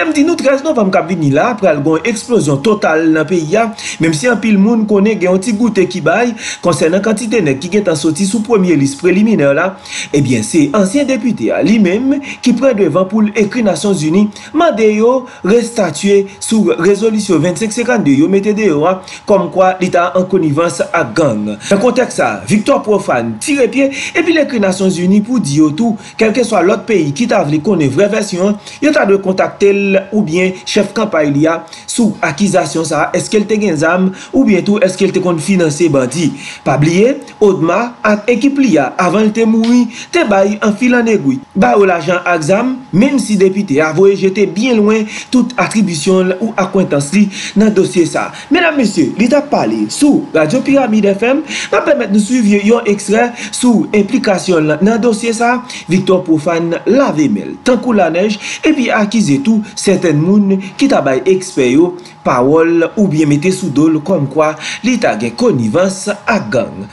côté me dit nous 13 novembre qu'a venir là après une explosion totale dans pays là, même si un pile monde connaît un petit goûter qui baille concernant quantité nèg qui est en sorti sous premier liste préliminaire là, eh bien c'est ancien député lui-même qui prend devant pour écrire Nations Unies, mandé yo restatuer sur résolution 2552 yo mettez dehors hein, comme quoi l'état en connivence à gang. Dans contexte ça, Victor Profane tire pied et puis l'écrit Nations Unies pour dire tout, quel que soit l'autre pays qui t'a voulu connaître vraie version, il t'a de contacter ou bien chef campagne là sous accusation ça, est-ce qu'elle te gagne zam ou bien tout est-ce qu'elle te compte financer bandit. Pas oublier, Odma ak équipe là avant te mourir, te bail en fil en aiguille. Ba ou l'argent ak zam, même si député a voyé jeter bien loin toute attribution ou acquaintance li dans dossier ça. Mesdames messieurs, il t'a parlé sous Radio Pyramide FM, va permettre de suivre un extrait sous implication dans dossier ça, Victor Profane lavé mel, tant coup la neige et puis acquiser tout certaines moun qui tabaye expert yo parole ou bien mettez sous dol comme quoi l'état gen connivence à gang.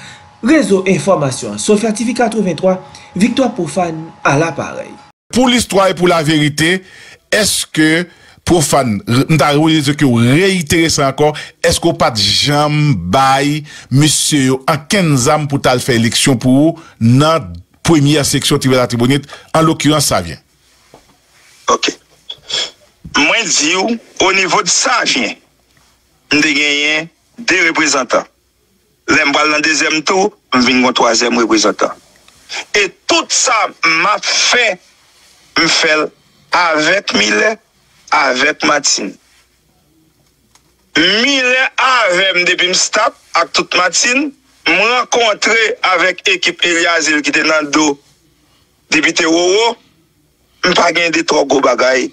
Réseau information Sofia TV83, Victor Profane à l'appareil. Pour l'histoire et pour la vérité, est-ce que Profane, est-ce que réitérer ça encore, est-ce qu'on pas de jambes bail monsieur en 15 ans pour ta faire élection pour nan première section de l'Artibonite, en l'occurrence ça vient. Ok. Moi, je dis, au niveau de ça, je gagne deux représentants. L'embral dans le deuxième tour, je viens mon troisième représentant. Et tout ça m'a fait, je fais avec Millet, avec Martine. Millet avec depuis Mstap, avec toute Martine, je rencontre avec l'équipe Eliazil qui était dans le dos, député Woro. Je n'ai pas gagné de trop gros bagailles,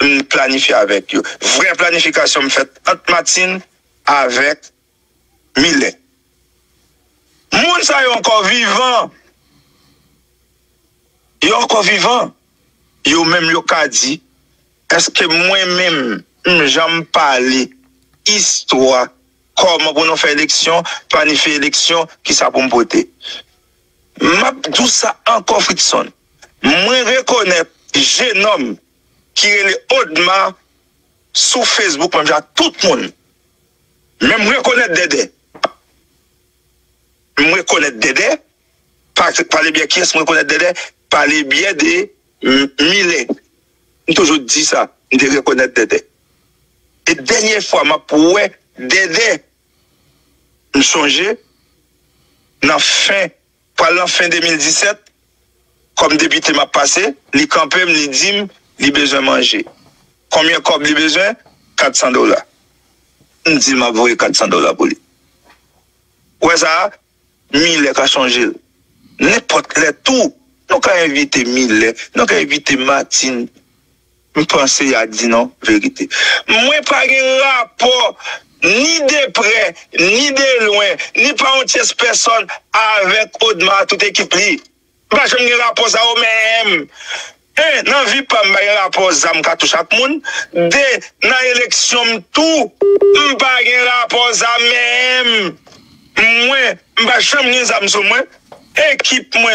je planifie avec eux. Vraie planification me fait entre Martine avec Millet. Moun sa yon encore vivant. Yon encore vivant. Yon même yon ka dit, est-ce que moi-même, j'aime parler histoire, comment pour nous faire élection, planifier élection, qui ça pour me porter. Tout ça encore Fritson. Moi reconnais jeune homme qui est le Odma sur Facebook, même tout le monde. Même reconnaître Dédé. Je reconnais Dédé, parler bien qui est-ce que je reconnais Dédé, parler bien des Millet. Je toujours dit ça, de reconnaître Dédé. Et dernière fois, je pourrais Dédé, je songeais, dans fin, pendant fin 2017, comme député m'a passé, les campeurs me disent, les besoin manger. Combien de cobs les besoin? $400. Je dis, m'a voulu $400 pour lui. Ouais, ça, Millet a changé. N'importe les tout. Nous avons invité Millet, nous avons invité Martine. Je pense qu'il a dit non, vérité. Moi, pas de rapport, ni de près, ni de loin, ni pas une tierce personne avec Audemars, toute équipe li. Bah, je n'ai pas rapport ça moi-même. Un, non, vie pas, je rapport ça, je touche chaque monde. Deux, dans l'élection, tout, je pas rapport ça même. Moi, je n'ai pas rapport moi. Équipe, moi,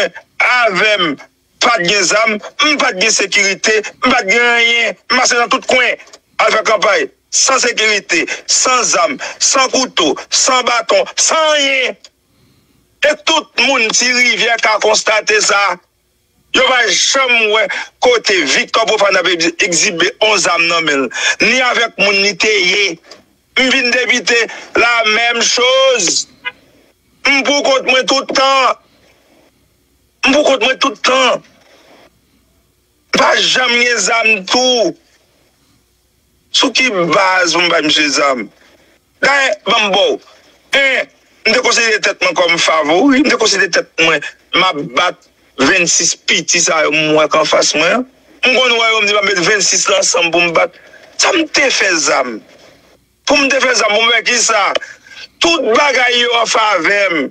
avec, pas de âme, pas de sécurité, pas de rien. Je dans tout coin, avec campagne, sans sécurité, sans âme, sans couteau, sans bâton, sans rien. Et tout le monde qui rivière qui a constaté ça, il n'y a jamais côté Victor Boufan avait exhibé 11 âmes, ni avec mon nité. Je viens d'éviter la même chose. Je pour compte moi tout le temps. Je pour compte moi tout le temps. Pas jamais les âmes tout. Sous qui base, je ne sais pas, je ne sais pas. Je considère tête comme favori, je considère tête moi m'a battre 26 petits ça moi qu'en face moi. On on dit mettre 26 ensemble pour me battre. Ça me te fait zam. Pour me te faire zam, on qui ça. Tout bagaille en faveur.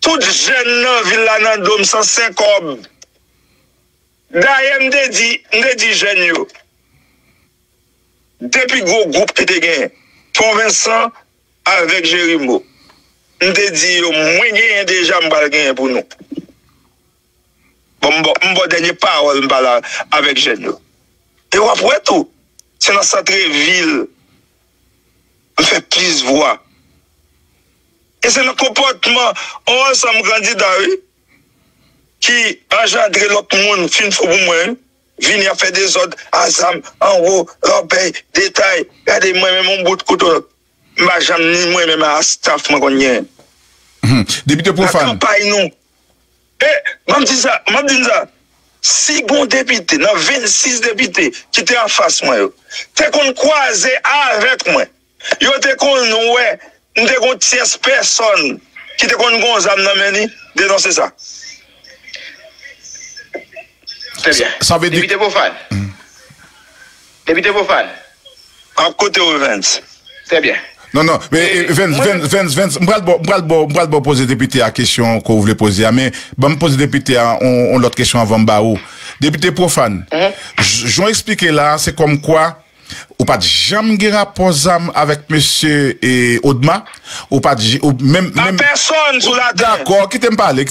Tout jeune dans ville dans dôme 105 hommes. D'ailleurs me dit jeune yo. Depuis gros groupe qui te gagne. Pont Vincent avec Jérimo. On te dit, moins gain déjà, on va gagner pour nous. Bon, on va dernier parole avec Jean. Et on va tout. C'est dans cette ville on fait plus voix. Et c'est le comportement on ensemble candidat qui engendre l'autre monde fin pour moi. Venir faire des autres, ensemble, en haut, l'opéi, détail, regardez moi-même mon bout de couteau. Ma jambe ni moi-même à staff, moi qu'on y est. Député Poufan. La campagne, non. Eh, m'am dit ça. Si bon député, dans 26 députés qui étaient en face, moi, t'es qu'on croise avec moi. Yo, t'es qu'on, ouais, nous t'es qu'on 10 personnes qui t'es qu'on gonzame dans meni, dénoncer ça. Très bien. Ça veut dire... Député Boufan. Député Boufan. En côté au Vence. Très bien. Non, non, mais Vence, m'bral poser député à question qu'on voulait poser, mais bon, me poser député à on l'autre question avant Mbao. Député Boufan, j'en expliqué là, c'est comme quoi, ou pas de jamais guérir rapport avec monsieur et Odma, ou pas de même personne sous la table. D'accord, qui t'aime parler.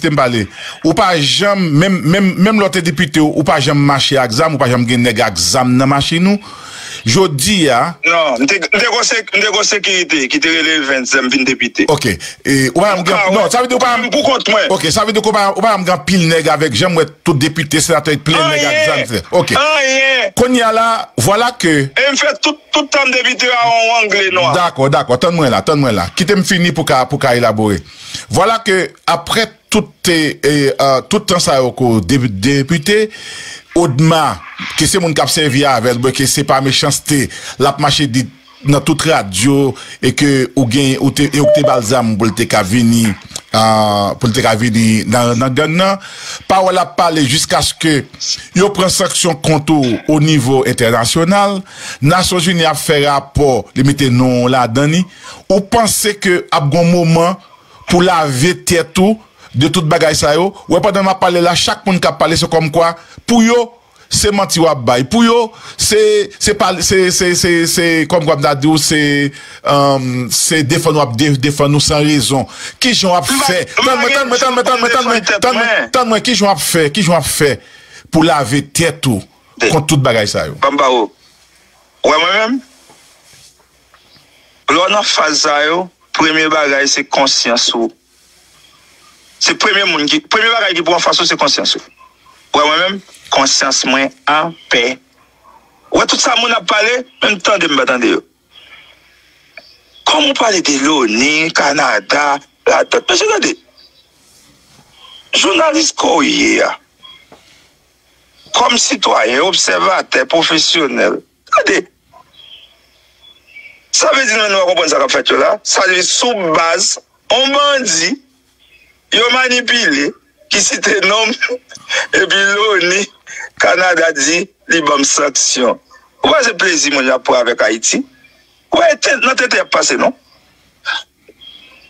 Ou pas jamais même l'autre député ou pas jamais marcher à exam ou pas jamais guérir nèg exam dans marcher nous. Je dis à non, de sécurité qui te relève 25 députés. OK. Et ou pas non, ça veut dire pas pour compte moi. OK, ça veut dire qu'on pas grand pile nèg avec jamais tout député sénateur plein nèg exam. OK. Konya là, voilà que et me fait tout temps député en anglais noir. D'accord. Tendez-moi là. Quittez-moi fini pour élaborer. Voilà que après tout temps ça au député Odma que c'est mon cap servi avec que c'est pas méchanceté la marché dit dans toute radio et que ou gagne ou te balsam pour te venir dans parole la parler jusqu'à ce que yo prend sanction contre au niveau international. Nations Unies a fait rapport les mettez non là dedans ou pensez que à bon moment pour laver tête tout de toute bagaille ça yo ouais pendant m'a parler là chaque monde qui a parlé c'est comme quoi pour yo c'est menti ou bail pour yo c'est comme quoi d'adou c'est défendre nous sans raison qui j'ont a fait tant qui j'ont a fait pour laver tête tout contre toute bagaille ça yo bambao ouais moi-même l'on a fait ça yo premier bagaille c'est conscience ou c'est premier bagage qui prend face c'est conscience. Ouais moi-même conscience moins en paix. Ouais tout ça mon a parlé même temps de m'attendre. Comme on parle de l'ONU, Canada, la tête regardez. Journaliste courrier. Comme citoyen, observateur professionnel. Regardez. Ça veut dire nous comprendre ça qu'a fait là, ça lui sous base on bandit yo manipulé, qui cite nom, et puis l'ONU, Canada dit, li bom sanction. Ou pas c'est plaisir, mon rapport avec Haïti? Ou pas t'es passé, non?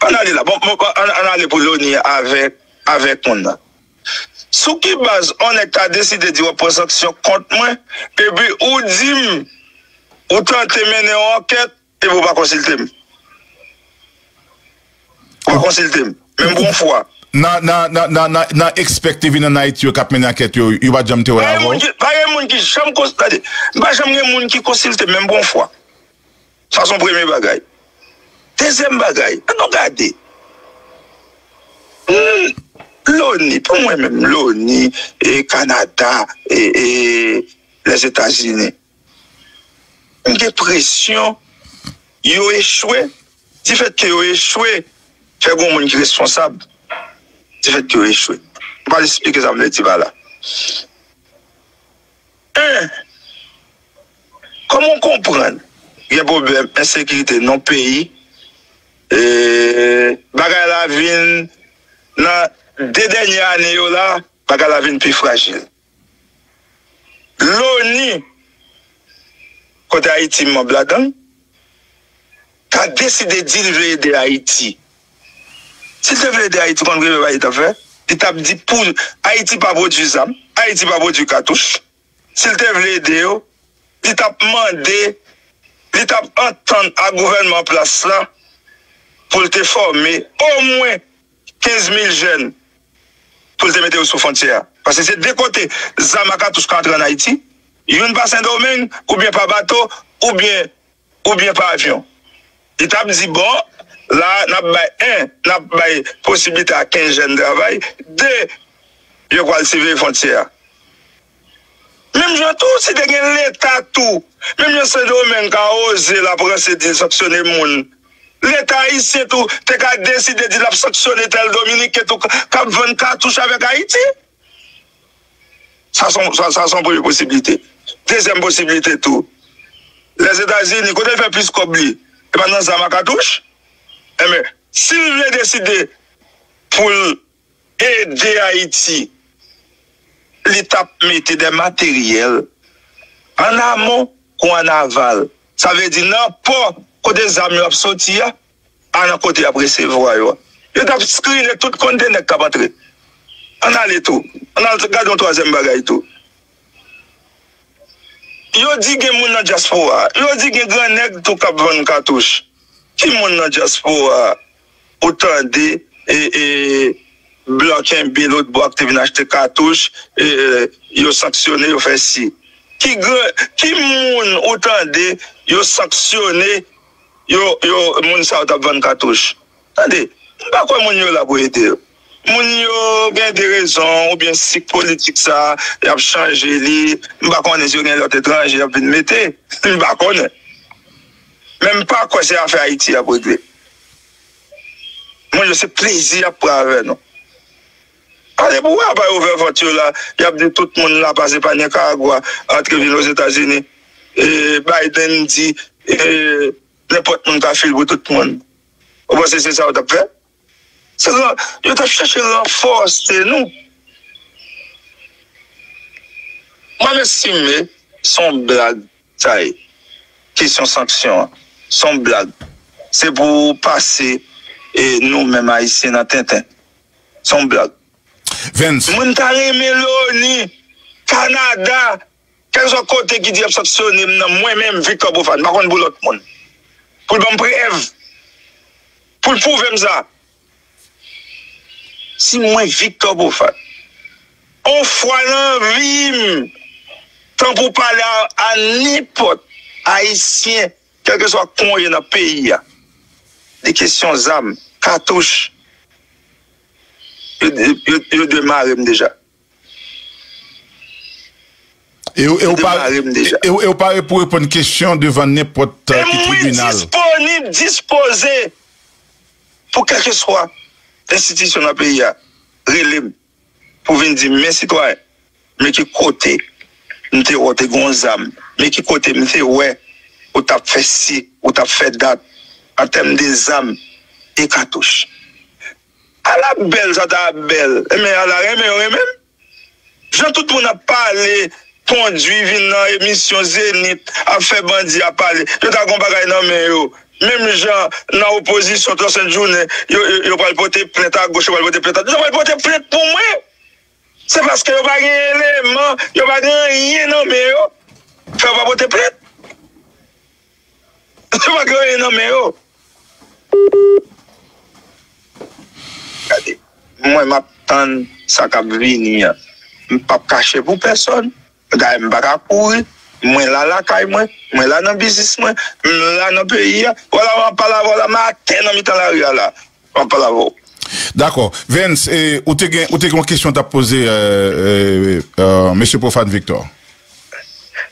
On allait là, on allait pour l'ONU avec mon. Sous qui base, on est à décider de prendre sanction contre moi, et puis ou dit, ou tentez mener une enquête, et vous pas consulter. Vous consulter. Même bon fois. Non, expecté venir en Haïti, cap mener enquête, il va jamais te voir. Pas de monde qui consulte même bon fois. Ça son premier bagage. Deuxième bagage, regardez. L'ONU, pour moi même l'ONU et Canada et les États-Unis. Une pression, ils ont échoué. Du fait qu'ils ont échoué. C'est un monde qui est responsable du fait qu'il a échoué. Je vais expliquer ça, je vais là. Comment comprendre qu'il y a un problème d'insécurité dans le pays, et bagay la vin, dans des dernières années, là, bagay la vin plus fragile. L'ONU, quand Haïti m'a bladan, a décidé d'aider Haïti. Si tu veux aider Haïti, quand vous avez fait, il t'a dit pour Haïti pas produire ça, Haïti pas produire cartouche. Si tu veux aider, il t'a demandé, il t'a entendu à gouvernement place là pour te former au moins 15 000 jeunes pour te mettre sous frontière. Parce que c'est deux côtés, Zama cartouche qui entre en Haïti, il y a une basse domaine, ou bien pas bateau, ou bien par avion. Il t'a dit, bon, là, n'a pas possibilité à 15 jeunes de travail, deux, je crois le CV frontière. Même je tout, si tu as l'État tout, même si le domaine qui a osé la presse de sanctionner le monde, l'État ici tout, tu as décidé de sanctionner tel Dominique et tout, comme 24 touches avec Haïti. Ça, c'est une première possibilité. Deuxième possibilité, tout. Les États-Unis, quand ils font plus qu'obli, et maintenant, ça m'a qu'à touche. Mais s'ils veulent décider pour aider Haïti, l'État mettait des matériels en amont ou en aval. Ça veut dire n'importe quoi des amis qui sont sortis, en côté après ces voies. Ils ont screené tout le conteneur qui est entré. On a les tout. On a regardé le troisième bagage tout. Yo dit que moun nan diaspora, yo dit que grand nèg tout cap vendre cartouche. Qui moun nan diaspora autant de bloquer un bill l'autre bois qui vient acheter cartouche et yo sanctionné yo fait ci. Qui moun autant de yo sanctionné yo moun ça t'a vendre cartouche. Attendez, pas quoi moun yo la pour aider. Moun yo bien des raisons, ou bien si politique ça, y a changé li, m'bakon les yeux gen l'autre étranger, y a pu mettre, m'bakon. Même pas quoi c'est à faire Haïti à brûler. Moi je sais plaisir à prendre avec nous. Allez, pourquoi pas ouvert voiture là, y a de tout le monde là passer par Nicaragua, entre ville aux États-Unis, et Biden dit, n'importe qui a filé pour tout le monde. Vous pensez que c'est ça qu'on a fait? C'est là, je t'ai cherché renforcer nous. Moi, j'estime, son blague, ça y est, question sanction, son blague, c'est pour passer, et nous-mêmes, haïtiens, dans Tintin. Son blague. Vince. Montare Mélanie, Canada, quels sont les côtés qui disent absorptionner moi-même, Victor Boufan, par contre, pour l'autre monde. Pour le bon préève. Pour le prouver ça. Si moi, Victor Boufan, on fois l'envie, tant pour parler à n'importe haïtien, quel que soit con dans le pays, des questions d'âme, cartouches, je démarre déjà. Et on parle pour répondre à une question devant n'importe qui tribunal. Disponible, disposé, pour quel que soit. Institution dans le pays, relève pour venir dire, mes citoyens, mais qui côté, nous avons des grands âmes, mais qui côté, nous avons ouais, ou t'as fait ci, ou t'as fait date, en termes des âmes et cartouches. À la belle, ça t'a belle, mais à la même, j'en tout le monde a parlé, conduit, vient dans l'émission Zénith, a fait bandit, a parlé, je t'accompagne dans mes yo. Même gens dans l'opposition, dans cette journée, ils vont porter plainte à gauche, ils vont porter plainte à droite. Ils vont porter plainte pour moi. C'est parce qu'ils n'ont pas d'éléments, ils n'ont pas rien, non, mais ils ne vont pas porter plainte. Ils n'ont pas rien, non, mais regardez, moi, je m'attends ça qu'à venir. Je ne peux pas cacher pour personne. Je ne peux pas courir. Moi là la caille moi, moi là dans business moi, là dans pays voilà on parle voilà matin dans mi temps la rue là. On parle là. D'accord. Vince et ou t'es une question t'a posé monsieur Profane Victor.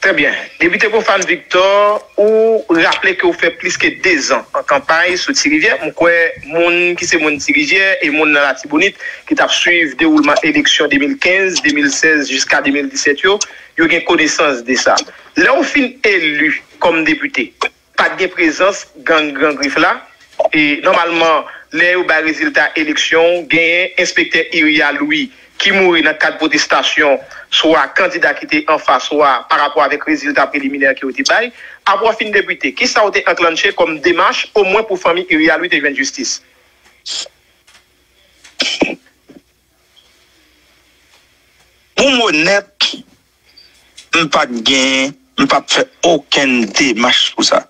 Très bien. Député Profane Victor ou rappelez que vous fait plus que 2 ans en campagne sur Thierry Rivière, mon quoi monde qui c'est mon Thierry Rivière et monde dans l'Artibonite qui t'a suivre déroulement élection 2015, 2016 jusqu'à 2017 yo. Vous avez connaissance de ça. Là, on finit élu comme député. Pas de présence, grand griffe là. Et normalement, là, où les résultats élection, gagne inspecteur Iria Louis, qui mourit dans 4 protestations, soit candidat qui était en face, soit par rapport avec résultats préliminaires qui ont été bail. Après, fin député, qui ça a été enclenché comme démarche, au moins pour famille Iria Louis de la justice? Pour mon net, je n'ai pas gagné, je n'ai pas fait aucune démarche pour ça.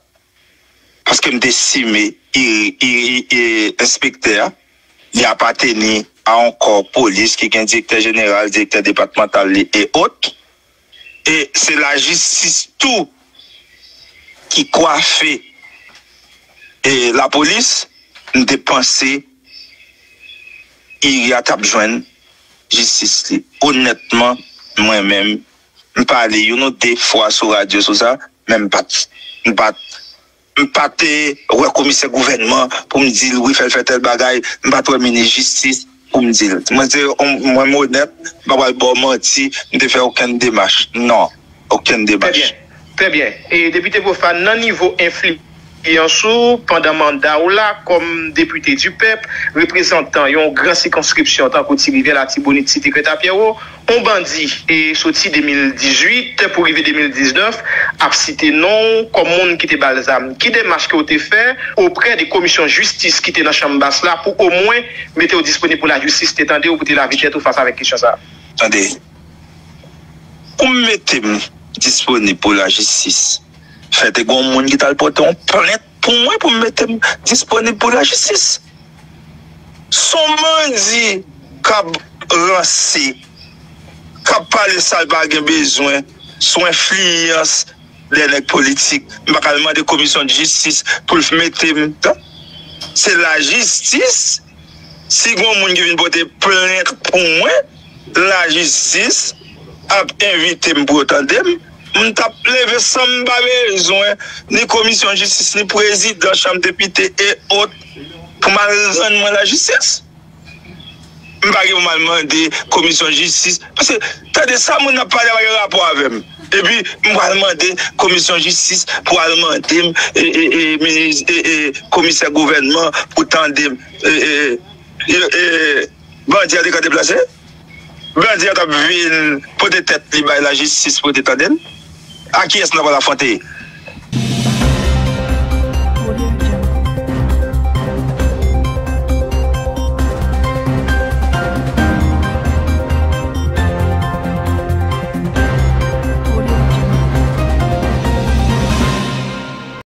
Parce que je me suis inspecteur, il appartenait à encore police qui est un directeur général, directeur départemental et autres. Et c'est la justice tout qui coiffait et la police, nous dépensons, il y a tap joindre justice. Honnêtement, moi-même, je parle des fois sur la radio, sur ça, même pas. Je ne pas le commissaire gouvernement pour me dire, oui, fais tel bagaille, je ne pas le ministre de justice pour me dire. Moi, je suis honnête, je ne vais pas mentir, je ne fais aucune démarche. Non, aucune démarche. Très bien. Et député Boufan, non niveau influence. Et en sous, pendant le mandat ou là, comme député du peuple, représentant, une grande circonscription en tant que Rivière, Artibonite, Cité Pierrot, on bandit. Et sorti 2018 pour arriver 2019, à cité non, comme monde qui était balsam. Qui démarche qui a été fait auprès des commissions justice qui étaient dans la chambre basse là, pour au moins mettre au disponible pour la justice, t'étendez ou pour la vitesse ou face avec quelque chose là. Attendez. On mettait disponible pour la justice. Fait des gens qui t'ont porté en plainte pour moi pour me mettre disponible pour la justice. Son mandi qui a lancé, qui a parlé de besoin, son influence des politiques, politiques, notamment des commissions de justice pour le mettre dedans. C'est la justice. Si des gens qui viennent porter plainte pour moi, la justice a invité pour attendre. On t'a levé sans besoin ni commission de justice, ni président, chambre député et autres pour me la justice. Je ne vais pas demander commission de justice. Parce que t'as de ça, je n'ai pas de rapport avec moi. Et puis, je vais demander commission de justice pour demander et commissaire gouvernement pour tenter. Bandit a été déplacé. Bandit a été pour des têtes libres la justice pour des tendelles. À qui est-ce qu'on va la fronter?